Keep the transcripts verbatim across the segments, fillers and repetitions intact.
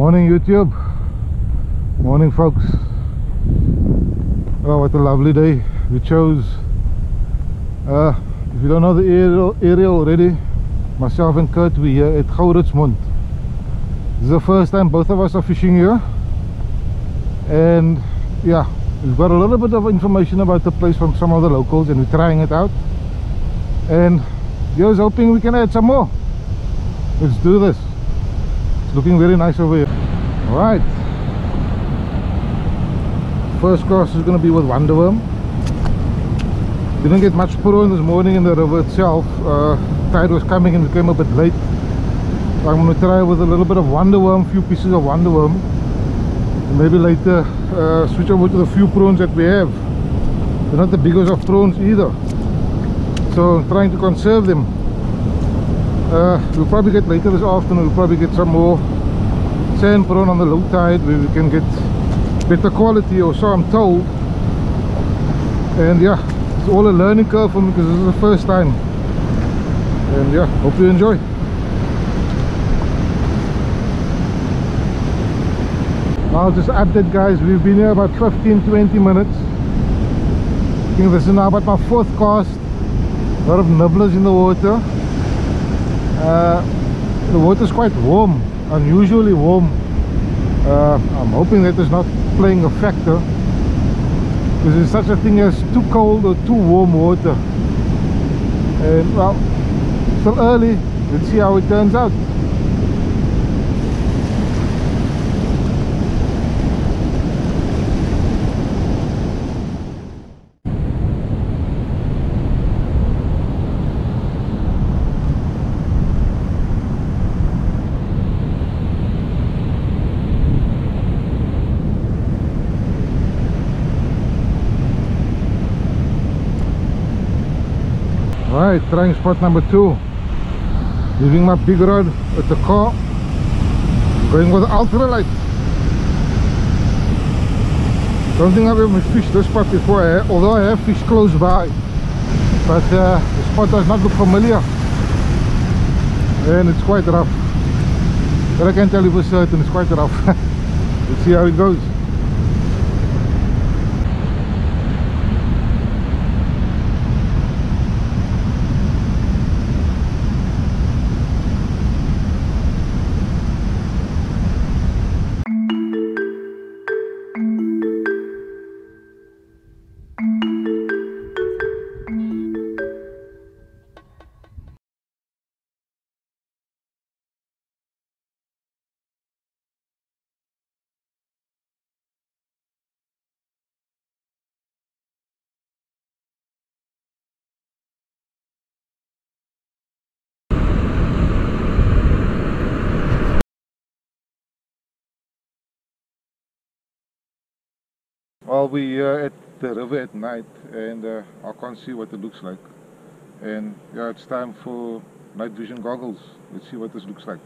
Morning YouTube. Morning folks. Oh, what a lovely day we chose. Uh, if you don't know the area already, myself and Kurt, we're here at Gouritsmond. This is the first time both of us are fishing here. And yeah, we've got a little bit of information about the place from some of the locals and we're trying it out. And here's hoping we can add some more. Let's do this. It's looking very nice over here. Alright. First cross is going to be with Wonder Worm. Didn't get much puron this morning in the river itself. Uh, tide was coming and we came a bit late. So I'm going to try with a little bit of Wonder Worm, few pieces of Wonder Worm. And maybe later uh, switch over to the few prawns that we have. They're not the biggest of prawns either. So I'm trying to conserve them. Uh, we'll probably get later this afternoon, we'll probably get some more sand prawn on the low tide where we can get better quality, or so I'm told. And yeah, it's all a learning curve for me because this is the first time. And yeah, hope you enjoy. I'll just update guys, we've been here about fifteen to twenty minutes. I think this is now about my fourth cast. A lot of nibblers in the water. Uh, the water is quite warm, unusually warm. uh, I'm hoping that is not playing a factor, because there's such a thing as too cold or too warm water. And well, still early, let's see how it turns out. Alright, trying spot number two. Leaving my big rod at the core. Going with the ultralight. Don't think I've ever fished this spot before, eh? Although I have fished close by. But uh, the spot does not look familiar. And it's quite rough. But I can tell you for certain, it's quite rough. Let's see how it goes. Well, we're uh, at the river at night and uh, I can't see what it looks like. And yeah, it's time for night vision goggles. Let's see what this looks like.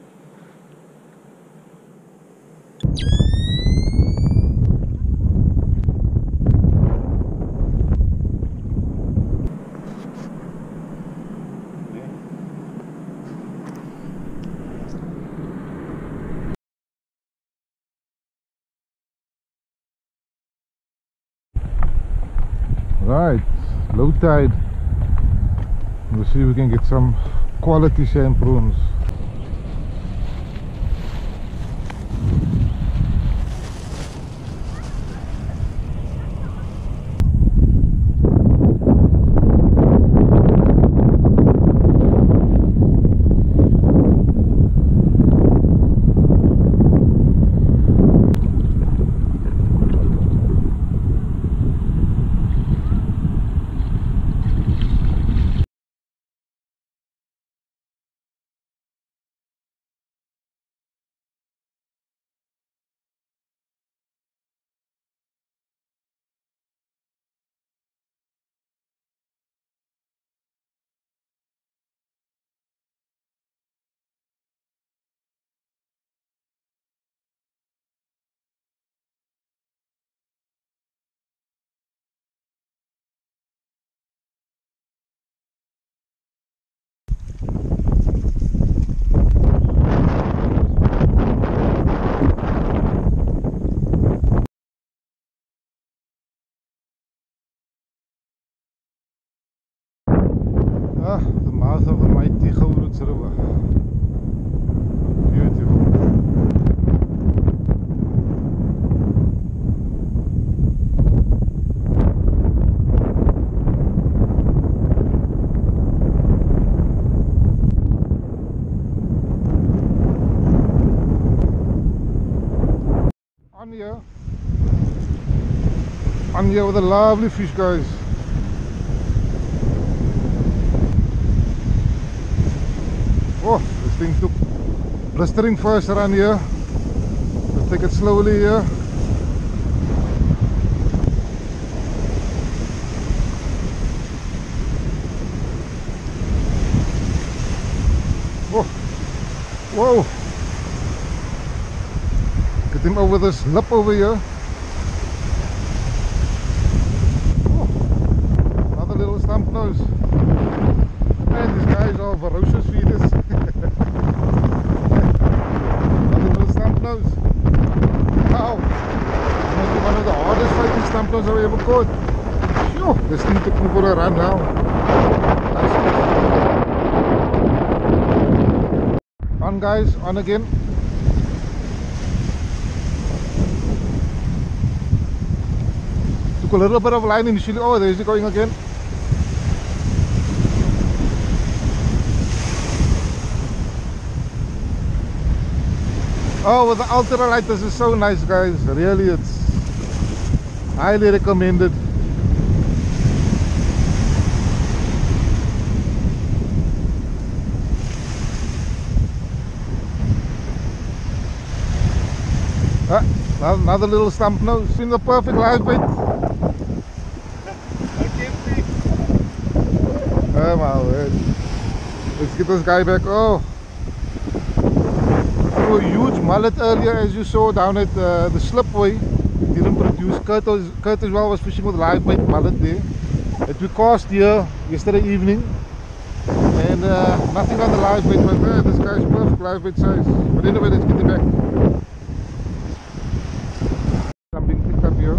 Right, low tide. We'll see if we can get some quality sand prawns. house of mighty Gouritsmond. I'm here. I'm here with a lovely fish, guys. Oh, this thing took blistering first around here. Let's take it slowly here. Oh, whoa. Get him over this lip over here. Oh, another little stump nose. Man, these guys are ferocious feeders. Another little stump nose. Wow. This must be one of the hardest fighting stump noses I've ever caught. Sure, this thing took me for a run now. On, guys, on again. A little bit of line initially. Oh, there is it going again. Oh, with the ultra light, this is so nice, guys. Really, it's highly recommended. Ah, another little stump nose in the perfect live bait. Oh my word. Let's get this guy back. Oh, a huge mullet earlier, as you saw down at uh, the slipway. It didn't produce. Kurt, was, Kurt as well was fishing with live bait mullet there. It we cast here yesterday evening. And uh, nothing on the live bait, but uh, this guy's perfect live bait size. But anyway, let's get him back. Something picked up here.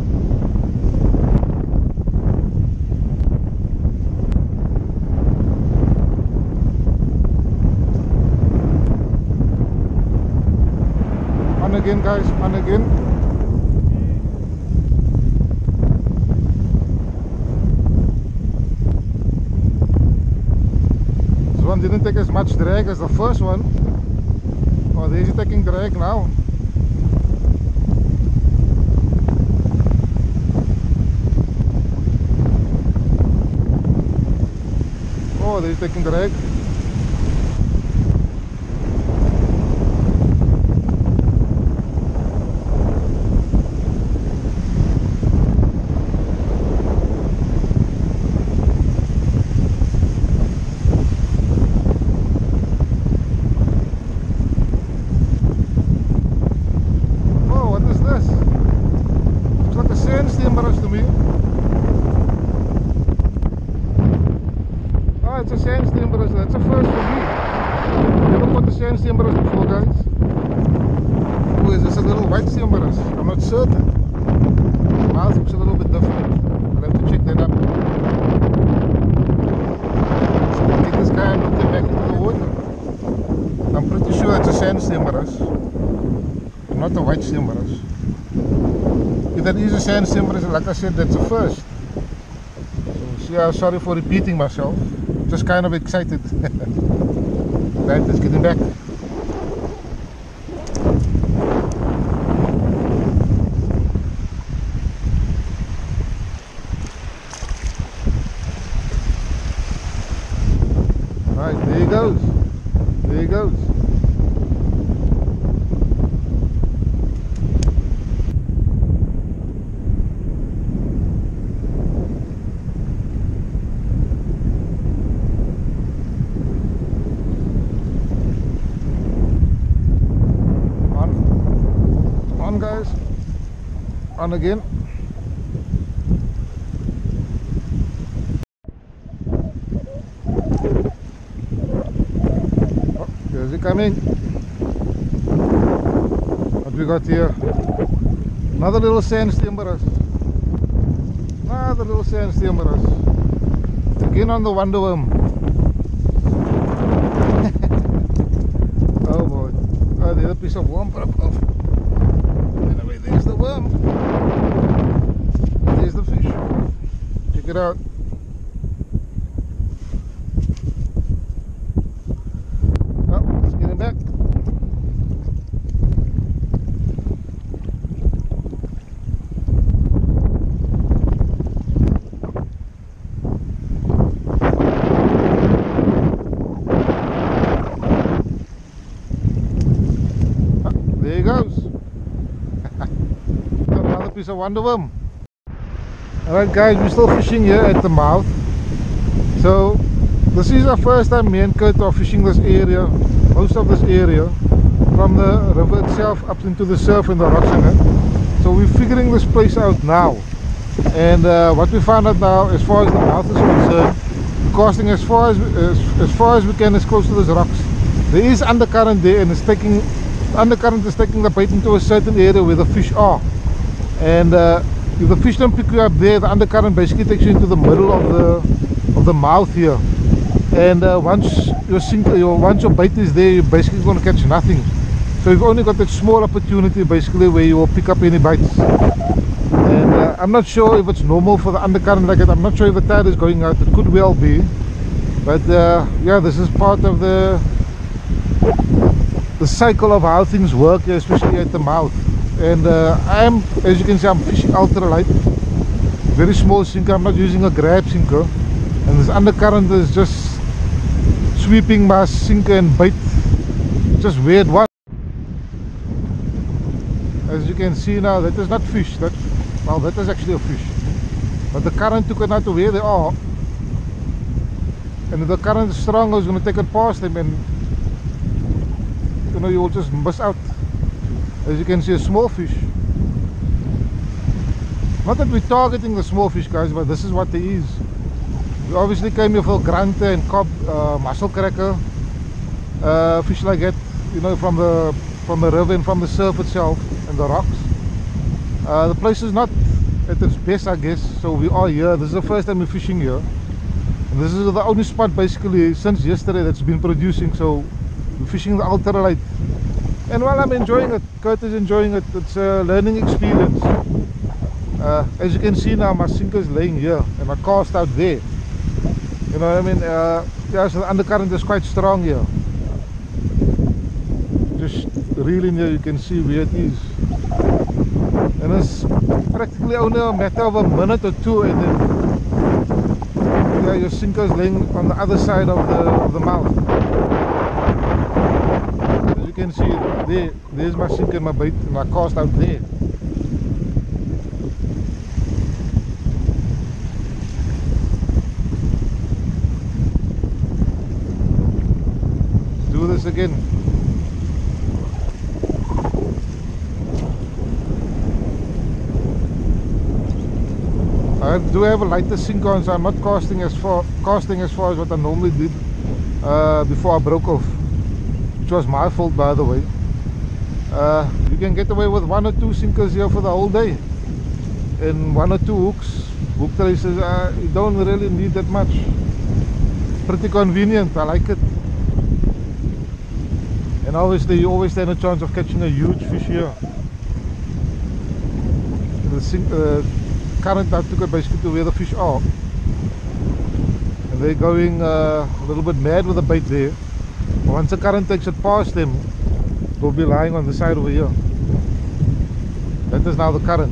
Again, guys, on again. This one didn't take as much drag as the first one. Oh, there is taking drag now. Oh, there is taking drag. Not a white simbaras. If that is a sand simbaras, like I said, that's a first. So, yeah, sorry for repeating myself. Just kind of excited. Right, let's get him back. Right, there he goes. There he goes. On again. Oh, here's it coming. What we got here? Another little sand stimberas. Another little sand stimberas. Again on the Wonder Worm. it out. Oh, let's get him back. Oh, there he goes. Got another piece of Wonder Worm. Alright guys, we're still fishing here at the mouth. So this is our first time me and Kurt are fishing this area, most of this area, from the river itself up into the surf and the rocks in it. So we're figuring this place out now. And uh, what we found out now, as far as the mouth is concerned, we're casting as far as, as, as far as we can, as close to those rocks. There is undercurrent there, and it's taking, the undercurrent is taking the bait into a certain area where the fish are. And uh, if the fish don't pick you up there, the undercurrent basically takes you into the middle of the of the mouth here. And uh, once your sink, your once your bait is there, you're basically going to catch nothing. So you've only got that small opportunity basically where you will pick up any bites. And uh, I'm not sure if it's normal for the undercurrent like that. I'm not sure if the tide is going out. It could well be. But uh, yeah, this is part of the the cycle of how things work, especially at the mouth. And uh, I am, as you can see, I'm fishing ultra light, very small sinker. I'm not using a grab sinker, and this undercurrent is just sweeping my sinker and bait. Just weird one. As you can see now, that is not fish. That, well, that is actually a fish, but the current took it out to where they are, and if the current is strong, it's going to take it past them, and you know, you will just miss out. As you can see, a small fish. Not that we're targeting the small fish, guys, but this is what there is. We obviously came here for granta and cob, uh, mussel cracker, uh, fish like that, you know, from the from the river and from the surf itself and the rocks. Uh, the place is not at its best, I guess, so we are here. This is the first time we're fishing here. And this is the only spot, basically, since yesterday that's been producing, so we're fishing the ultralight. And while I'm enjoying it, Kurt is enjoying it. It's a learning experience. Uh, as you can see now, my sinker is laying here and my cast out there. You know what I mean? Uh, yeah, so the undercurrent is quite strong here. Just reeling here, you can see where it is. And it's practically only a matter of a minute or two, and then yeah, your sinker is laying on the other side of the, of the mouth. You can see there, there's my sink and my bait and my cast out there. Let's do this again. I do have a lighter sink on, so I'm not casting as far casting as far as what I normally did uh, before I broke off. Which was my fault, by the way. Uh, you can get away with one or two sinkers here for the whole day, and one or two hooks, hook traces. Uh, you don't really need that much. Pretty convenient, I like it. And obviously you always stand a chance of catching a huge fish here. The sink, uh, current I took it basically to where the fish are, and they're going uh, a little bit mad with the bait there. Once the current takes it past them, they'll be lying on the side over here. That is now the current.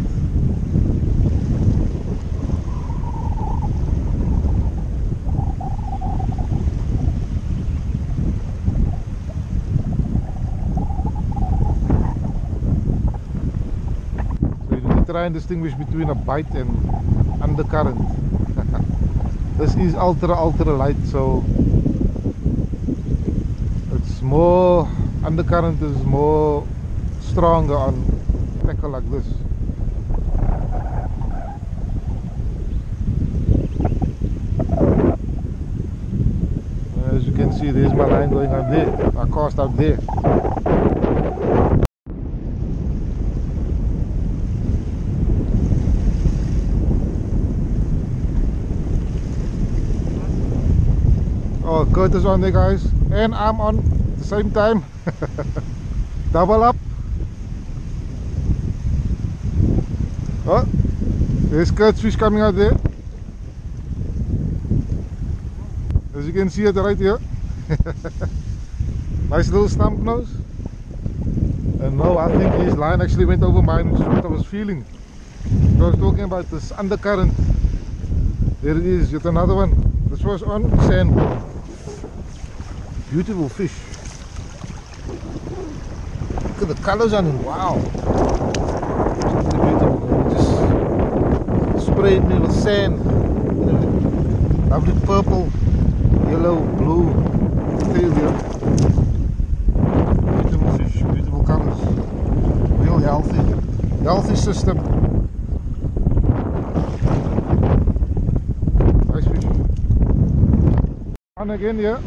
So you need to try and distinguish between a bite and undercurrent. This is ultra ultra light, so more undercurrent is more stronger on tackle like this. As you can see, there's my line going out there, I cast out there. Oh, Kurt is on there, guys, and I'm on same time. Double up. Oh, there's Kurt's fish coming out there. As you can see it right here. Nice little stump nose. And no, I think his line actually went over mine, which is what I was feeling. So I was talking about this undercurrent. There it is, yet another one. This was on sand. Beautiful fish. Look at the colors on him, wow. Something beautiful. It just sprayed me with sand. Lovely purple, yellow, blue. Beautiful fish, beautiful colors. Real healthy. Healthy system. Again here.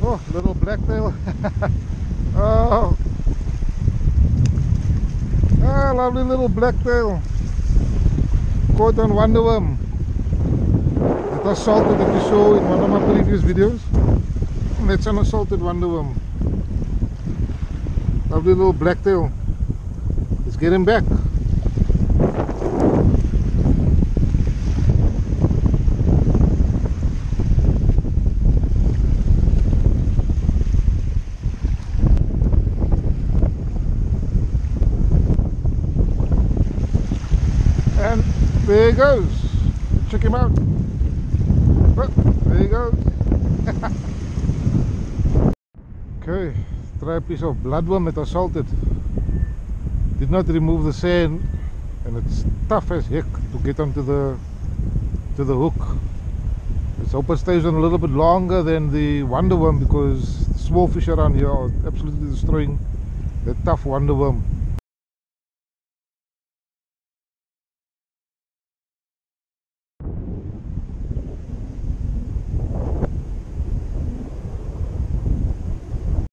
Oh, little blacktail. Oh. Ah, lovely little blacktail. Caught on Wonder Worm. It was salted, that you saw in one of my previous videos. And that's an assaulted Wonder Worm. Lovely little blacktail. Let's get him back. There he goes. Check him out. Oh, there he goes. Okay, try a piece of bloodworm that I salted. Did not remove the sand, and it's tough as heck to get onto the to the hook. Let's hope it stays on a little bit longer than the Wonder Worm, because the small fish around here are absolutely destroying the tough Wonder Worm.